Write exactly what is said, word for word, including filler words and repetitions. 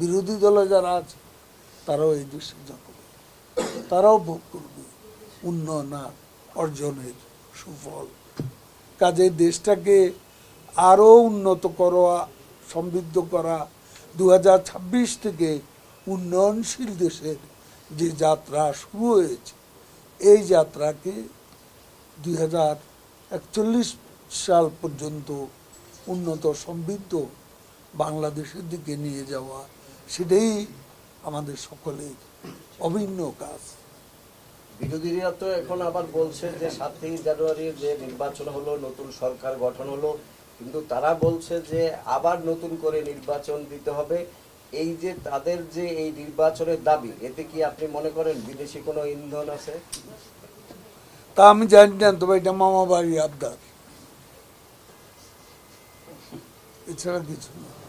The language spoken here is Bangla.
বিরোধী দলে যারা আছে তারাও এই দুশ্চিন্তা করবে, তারাও ভোগ করবে উন্নয়ন অর্জনের সুফল। কাজে দেশটাকে আরও উন্নত করা, সমৃদ্ধ করা, দু হাজার ছাব্বিশ থেকে উন্নয়নশীল দেশের যে যাত্রা শুরু হয়েছে এই যাত্রাকে দুই হাজার একচল্লিশ সাল পর্যন্ত উন্নত সমৃদ্ধ বাংলাদেশের দিকে নিয়ে যাওয়া, সেটাই আমাদের সকলের অভিন্ন কাজ। বিরোধীরা তো এখন আবার বলছে যে সাতই জানুয়ারির যে নির্বাচন হলো, নতুন সরকার গঠন হলো, কিন্তু তারা বলছে যে আবার নতুন করে নির্বাচন দিতে হবে। এই যে তাদের যে এই নির্বাচনের দাবি, এতে কি আপনি মনে করেন বিদেশি কোনো ইন্ধন আছে? তা আমি জানি না, তবে এটা মামা বাড়ির আবদার, এছাড়া কিছু না।